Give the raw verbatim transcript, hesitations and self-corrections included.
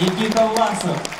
Никита Власов.